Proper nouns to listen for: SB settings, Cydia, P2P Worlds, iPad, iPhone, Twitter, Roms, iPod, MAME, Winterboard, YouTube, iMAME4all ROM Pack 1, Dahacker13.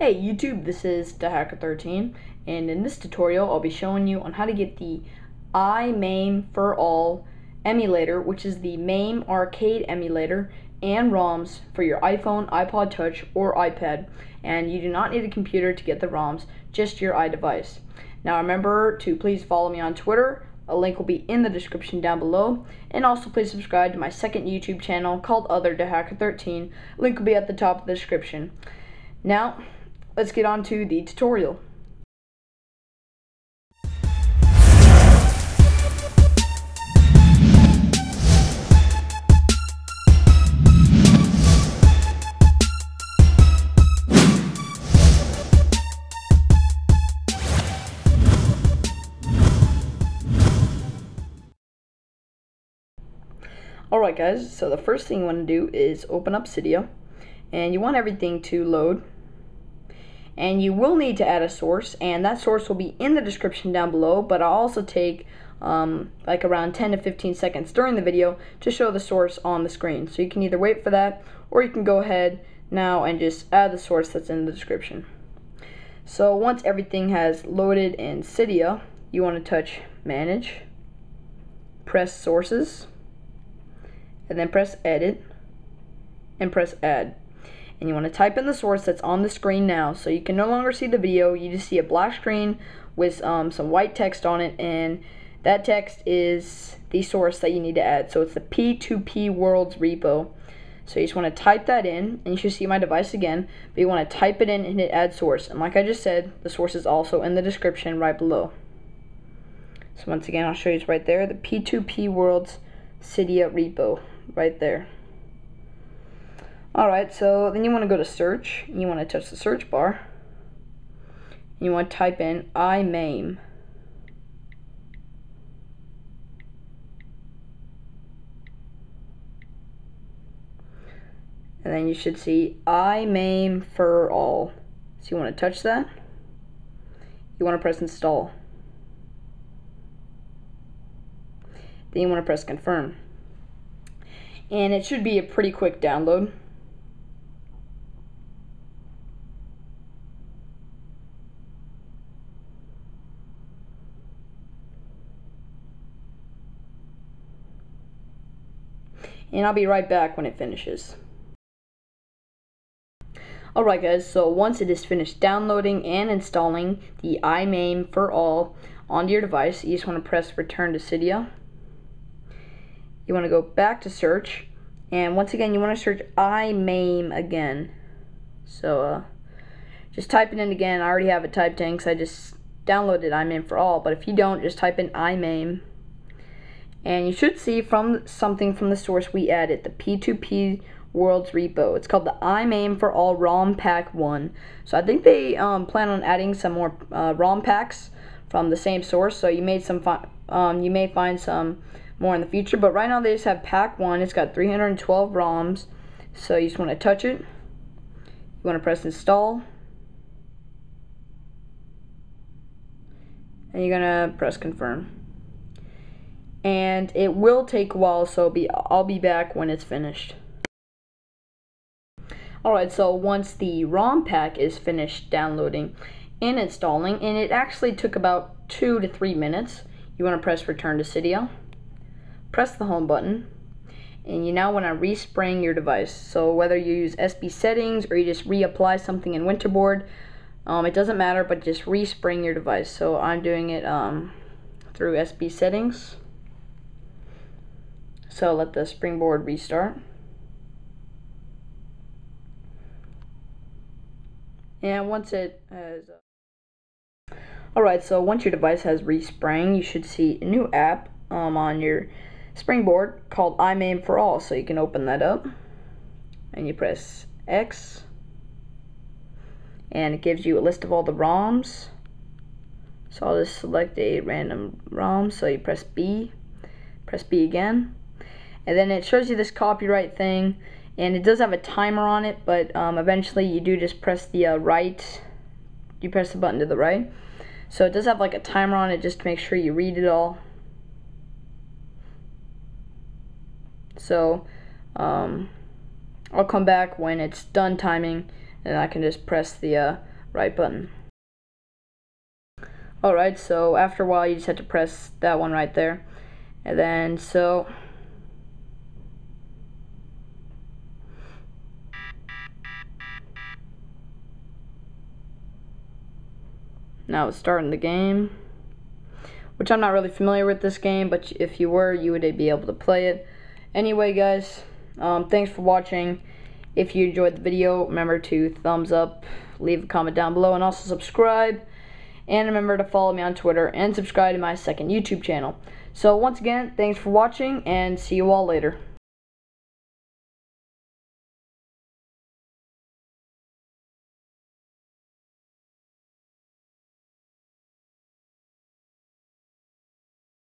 Hey YouTube, this is Dahacker13, and in this tutorial I'll be showing you on how to get the iMAME4all emulator, which is the MAME arcade emulator, and ROMs for your iPhone, iPod touch, or iPad. And you do not need a computer to get the ROMs, just your iDevice. Now remember to please follow me on Twitter. A link will be in the description down below, and also please subscribe to my second YouTube channel called Other Dahacker13. Link will be at the top of the description. Now let's get on to the tutorial. Alright guys, so the first thing you want to do is open up Cydia, and you want everything to load. And you will need to add a source, and that source will be in the description down below, but I'll also take like around 10 to 15 seconds during the video to show the source on the screen. So you can either wait for that, or you can go ahead now and just add the source that's in the description. So once everything has loaded in Cydia, you want to touch Manage, press Sources, and then press Edit, and press Add. And you want to type in the source that's on the screen now. So you can no longer see the video, you just see a black screen with some white text on it, and that text is the source that you need to add. So it's the P2P Worlds repo. So you just want to type that in, and you should see my device again, but you want to type it in and hit add source. And like I just said, the source is also in the description right below. So once again, I'll show you it's right there, the P2P Worlds Cydia repo, right there. Alright, so then you want to go to search, and you want to touch the search bar, and you want to type in iMAME. And then you should see iMAME4all. So you want to touch that. You want to press install. Then you want to press confirm. And it should be a pretty quick download. And I'll be right back when it finishes. Alright guys, so once it is finished downloading and installing the iMAME4all onto your device, you just want to press return to Cydia. You want to go back to search, and once again you want to search iMAME again. So just type it in again. I already have it typed in because I just downloaded iMAME4all, but if you don't, just type in iMAME. And you should see from something from the source we added, the P2P Worlds repo. It's called the iMAME4all ROM Pack 1. So I think they plan on adding some more ROM packs from the same source. So you made some you may find some more in the future. But right now they just have Pack 1. It's got 312 ROMs. So you just want to touch it. You want to press install. And you're going to press confirm. And it will take a while, so I'll be back when it's finished. Alright, so once the ROM pack is finished downloading and installing, and it actually took about 2 to 3 minutes, you want to press return to Cydia, press the home button, and you now want to respring your device. So whether you use SB settings or you just reapply something in Winterboard, it doesn't matter, but just respring your device. So I'm doing it through SB settings. So let the springboard restart. And once it has... Alright, so once your device has resprang, you should see a new app on your springboard called iMAME4all. So you can open that up, and you press X, and it gives you a list of all the ROMs. So I'll just select a random ROM, so you press B again. And then it shows you this copyright thing, and it does have a timer on it, but eventually you do just press the you press the button to the right. So it does have like a timer on it just to make sure you read it all. So I'll come back when it's done timing, and I can just press the right button. Alright, so after a while you just have to press that one right there, and then so now it's starting the game, which I'm not really familiar with this game, but if you were, you would be able to play it. Anyway guys, thanks for watching. If you enjoyed the video, remember to thumbs up, leave a comment down below, and also subscribe. And remember to follow me on Twitter and subscribe to my second YouTube channel. So once again, thanks for watching and see you all later.